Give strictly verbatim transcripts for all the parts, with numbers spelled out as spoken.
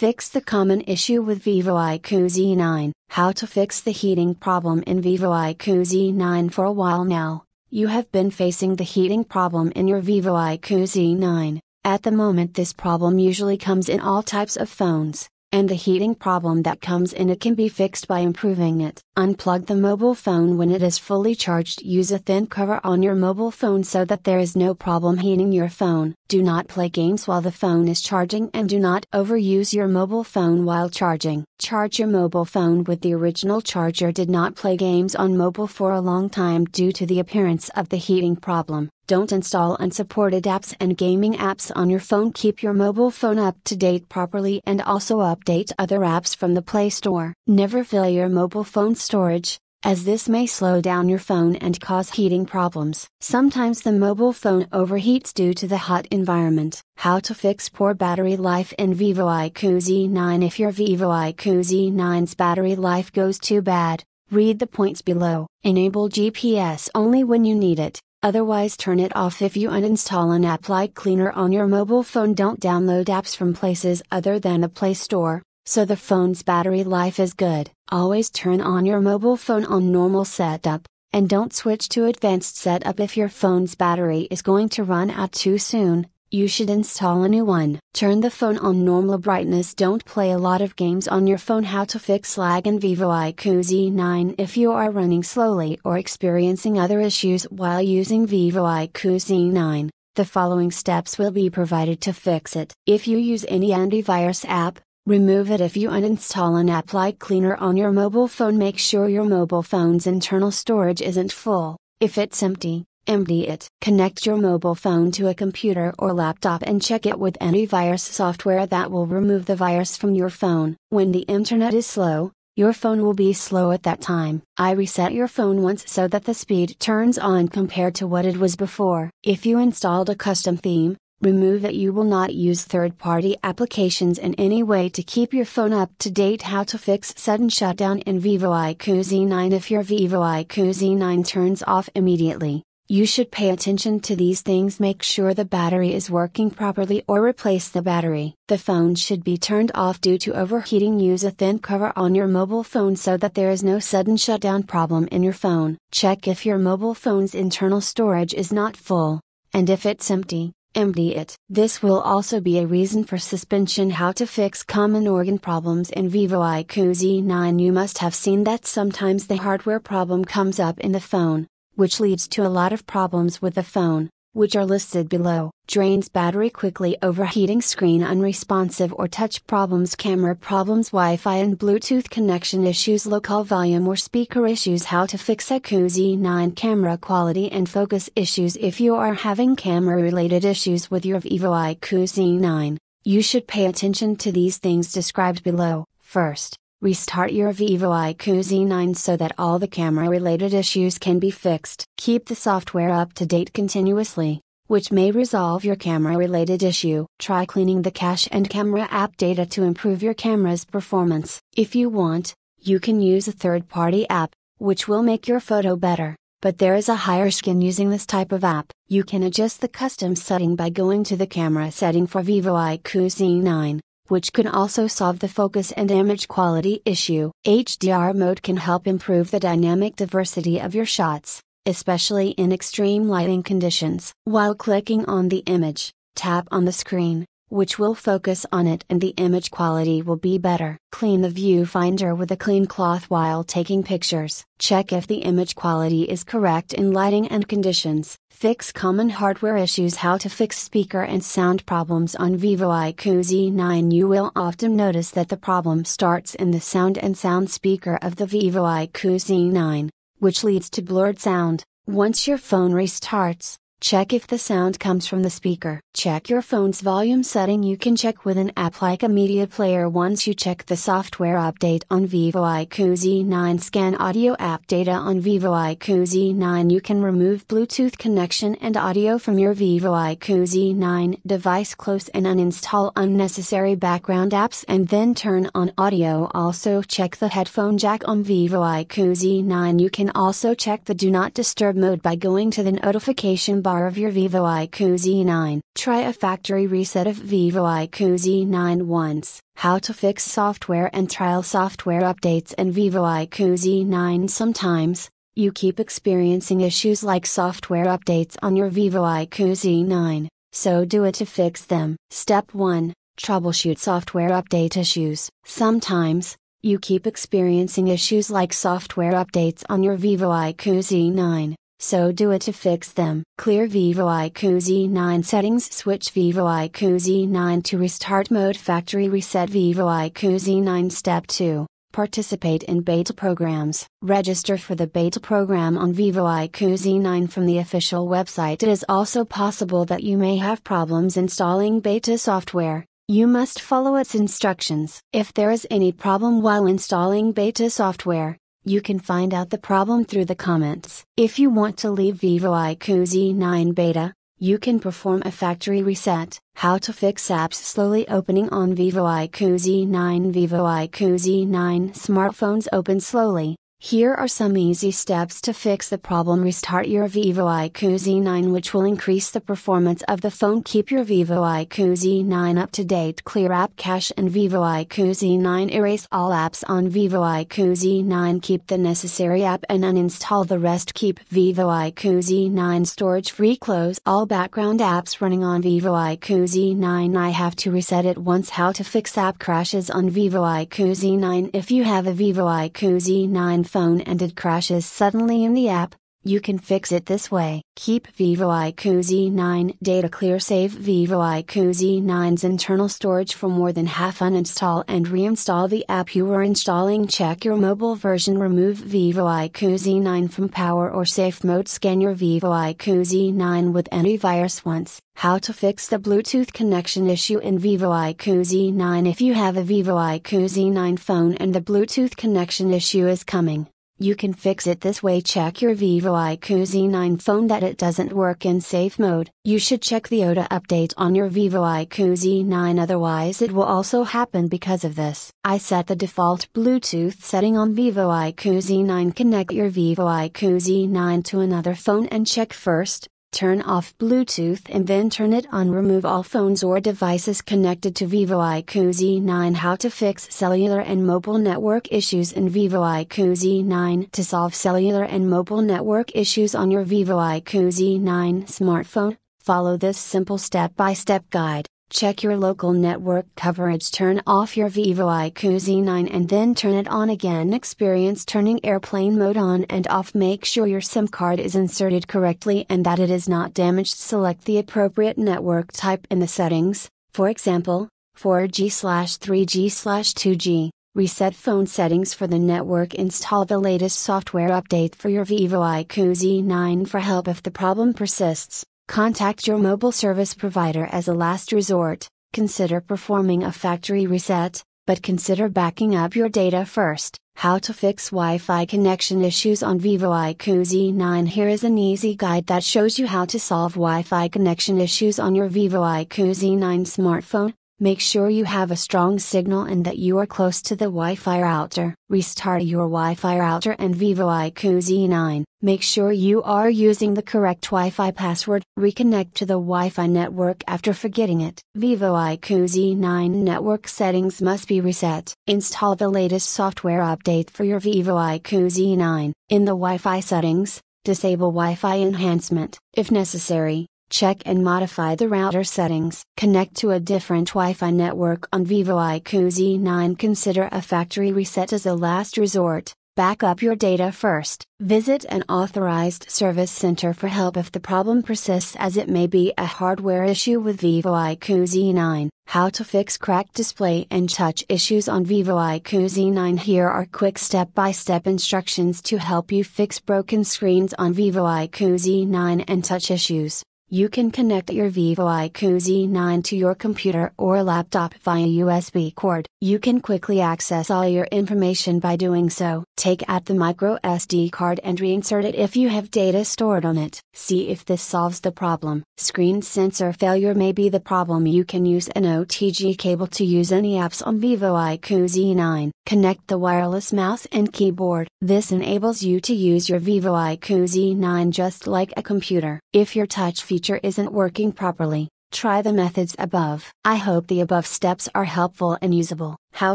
Fix the common issue with Vivo iQOO Z nine. How to fix the heating problem in Vivo iQOO Z nine. For a while now, you have been facing the heating problem in your Vivo iQOO Z nine. At the moment, this problem usually comes in all types of phones, and the heating problem that comes in it can be fixed by improving it. Unplug the mobile phone when it is fully charged. Use a thin cover on your mobile phone so that there is no problem heating your phone. Do not play games while the phone is charging, and do not overuse your mobile phone while charging. Charge your mobile phone with the original charger. Did not play games on mobile for a long time due to the appearance of the heating problem. Don't install unsupported apps and gaming apps on your phone. Keep your mobile phone up to date properly, and also update other apps from the Play Store. Never fill your mobile phone storage, as this may slow down your phone and cause heating problems. Sometimes the mobile phone overheats due to the hot environment. How to fix poor battery life in Vivo iQOO Z nine. If your Vivo iQOO Z nine's battery life goes too bad, read the points below. Enable G P S only when you need it. Otherwise, turn it off. If you uninstall an app like Cleaner on your mobile phone, don't download apps from places other than the Play Store, so the phone's battery life is good. Always turn on your mobile phone on normal setup, and don't switch to advanced setup if your phone's battery is going to run out too soon. You should install a new one. Turn the phone on normal brightness. Don't play a lot of games on your phone. How to fix lag in Vivo iQOO Z nine. If you are running slowly or experiencing other issues while using Vivo iQOO Z nine, the following steps will be provided to fix it. If you use any antivirus app, remove it. If you uninstall an app like Cleaner on your mobile phone, make sure your mobile phone's internal storage isn't full. If it's empty, empty it. Connect your mobile phone to a computer or laptop and check it with antivirus software that will remove the virus from your phone. When the internet is slow, your phone will be slow at that time. I reset your phone once so that the speed turns on compared to what it was before. If you installed a custom theme, remove it. You will not use third-party applications in any way to keep your phone up to date. How to fix sudden shutdown in Vivo iQOO Z nine. If your Vivo iQOO Z nine turns off immediately, you should pay attention to these things. Make sure the battery is working properly or replace the battery. The phone should be turned off due to overheating. Use a thin cover on your mobile phone so that there is no sudden shutdown problem in your phone. Check if your mobile phone's internal storage is not full, and if it's empty, empty it. This will also be a reason for suspension. How to fix common organ problems in Vivo iQOO Z nine. You must have seen that sometimes the hardware problem comes up in the phone, which leads to a lot of problems with the phone, which are listed below. Drains battery quickly, overheating, screen unresponsive or touch problems, camera problems, Wi-Fi and Bluetooth connection issues, local volume or speaker issues. How to fix iQOO Z nine camera quality and focus issues. If you are having camera-related issues with your Vivo iQOO Z nine, you should pay attention to these things described below. First, restart your Vivo iQOO Z nine so that all the camera-related issues can be fixed. Keep the software up to date continuously, which may resolve your camera-related issue. Try cleaning the cache and camera app data to improve your camera's performance. If you want, you can use a third-party app, which will make your photo better, but there is a higher risk in using this type of app. You can adjust the custom setting by going to the camera setting for Vivo iQOO Z nine, which can also solve the focus and image quality issue. H D R mode can help improve the dynamic diversity of your shots, especially in extreme lighting conditions. While clicking on the image, tap on the screen, which will focus on it, and the image quality will be better. Clean the viewfinder with a clean cloth while taking pictures. Check if the image quality is correct in lighting and conditions. Fix common hardware issues. How to fix speaker and sound problems on Vivo iQOO Z nine. You will often notice that the problem starts in the sound and sound speaker of the Vivo iQOO Z nine, which leads to blurred sound. Once your phone restarts, check if the sound comes from the speaker. Check your phone's volume setting. You can check with an app like a media player. Once you check the software update on Vivo iQOO Z nine, scan audio app data on Vivo iQOO Z nine. You can remove Bluetooth connection and audio from your Vivo iQOO Z nine device. Close and uninstall unnecessary background apps and then turn on audio. Also check the headphone jack on Vivo iQOO Z nine. You can also check the Do Not Disturb mode by going to the notification box bar of your Vivo iQOO Z nine. Try a factory reset of Vivo iQOO Z nine once. How to fix software and trial software updates in Vivo iQOO Z nine. Sometimes, you keep experiencing issues like software updates on your Vivo iQOO Z nine, so do it to fix them. Step one. Troubleshoot software update issues. Sometimes, you keep experiencing issues like software updates on your Vivo iQOO Z nine, so do it to fix them. Clear Vivo iQOO Z nine settings. Switch Vivo iQOO Z nine to restart mode. Factory reset Vivo iQOO Z nine. Step two. Participate in beta programs. Register for the beta program on Vivo iQOO Z nine from the official website. It is also possible that you may have problems installing beta software. You must follow its instructions. If there is any problem while installing beta software, you can find out the problem through the comments. If you want to leave Vivo iQOO Z nine beta, you can perform a factory reset. How to fix apps slowly opening on Vivo iQOO Z nine. Vivo iQOO Z nine smartphones open slowly. Here are some easy steps to fix the problem. Restart your Vivo iQOO Z nine, which will increase the performance of the phone. Keep your Vivo iQOO Z nine up to date. Clear app cache in Vivo iQOO Z nine. Erase all apps on Vivo iQOO Z nine. Keep the necessary app and uninstall the rest. Keep Vivo iQOO Z nine storage free. Close all background apps running on Vivo iQOO Z nine. I have to reset it once. How to fix app crashes on Vivo iQOO Z nine. If you have a Vivo iQOO Z nine phone and it crashes suddenly in the app, you can fix it this way. Keep Vivo iQOO Z nine data clear. Save Vivo iQOO Z nine's internal storage for more than half. Uninstall and reinstall the app you were installing. Check your mobile version. Remove Vivo iQOO Z nine from power or safe mode. Scan your Vivo iQOO Z nine with antivirus once. How to fix the Bluetooth connection issue in Vivo iQOO Z nine. If you have a Vivo iQOO Z nine phone and the Bluetooth connection issue is coming, you can fix it this way. Check your Vivo iQOO Z nine phone that it doesn't work in safe mode. You should check the O T A update on your Vivo iQOO Z nine, otherwise it will also happen because of this. I set the default Bluetooth setting on Vivo iQOO Z nine. Connect your Vivo iQOO Z nine to another phone and check first. Turn off Bluetooth and then turn it on. Remove all phones or devices connected to Vivo iQOO Z nine. How to fix cellular and mobile network issues in Vivo iQOO Z nine. To solve cellular and mobile network issues on your Vivo iQOO Z nine smartphone, follow this simple step-by-step guide. Check your local network coverage. Turn off your Vivo iQOO Z nine and then turn it on again. Experience turning airplane mode on and off. Make sure your SIM card is inserted correctly and that it is not damaged. Select the appropriate network type in the settings, for example, four G, three G, two G. Reset phone settings for the network. Install the latest software update for your Vivo iQOO Z nine. For help if the problem persists, contact your mobile service provider as a last resort. Consider performing a factory reset, but consider backing up your data first. How to fix Wi-Fi connection issues on Vivo iQOO Z nine. Here is an easy guide that shows you how to solve Wi-Fi connection issues on your Vivo iQOO Z nine smartphone. Make sure you have a strong signal and that you are close to the Wi-Fi router. Restart your Wi-Fi router and Vivo iQOO Z nine. Make sure you are using the correct Wi-Fi password. Reconnect to the Wi-Fi network after forgetting it. Vivo iQOO Z nine network settings must be reset. Install the latest software update for your Vivo iQOO Z nine. In the Wi-Fi settings, disable Wi-Fi enhancement. If necessary, check and modify the router settings. Connect to a different Wi-Fi network on Vivo iQOO Z nine. Consider a factory reset as a last resort. Back up your data first. Visit an authorized service center for help if the problem persists, as it may be a hardware issue with Vivo iQOO Z nine. How to fix cracked display and touch issues on Vivo iQOO Z nine. Here are quick step-by-step instructions to help you fix broken screens on Vivo iQOO Z nine and touch issues. You can connect your Vivo iQOO Z nine to your computer or laptop via U S B cord. You can quickly access all your information by doing so. Take out the micro S D card and reinsert it if you have data stored on it. See if this solves the problem. Screen sensor failure may be the problem. You can use an O T G cable to use any apps on Vivo iQOO Z nine. Connect the wireless mouse and keyboard. This enables you to use your Vivo iQOO Z nine just like a computer. If your touch feature Feature isn't working properly, try the methods above. I hope the above steps are helpful and usable. How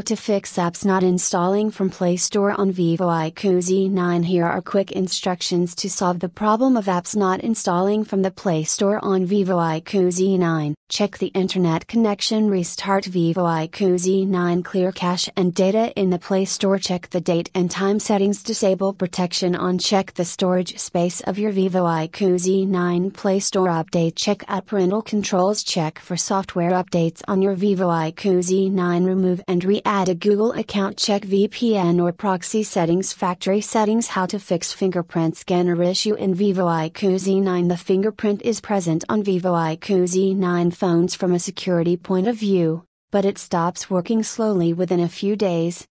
to fix apps not installing from Play Store on Vivo iQOO Z nine. Here are quick instructions to solve the problem of apps not installing from the Play Store on Vivo iQOO Z nine. Check the internet connection. Restart Vivo iQOO Z nine. Clear cache and data in the Play Store. Check the date and time settings. Disable protection on. Check the storage space of your Vivo iQOO Z nine. Play Store update. Check out parental controls. Check for software updates on your Vivo iQOO Z nine. Remove and re add a Google account. Check V P N or proxy settings. Factory settings. How to fix fingerprint scanner issue in Vivo iQOO Z nine. The fingerprint is present on Vivo iQOO Z nine phones from a security point of view, but it stops working slowly within a few days.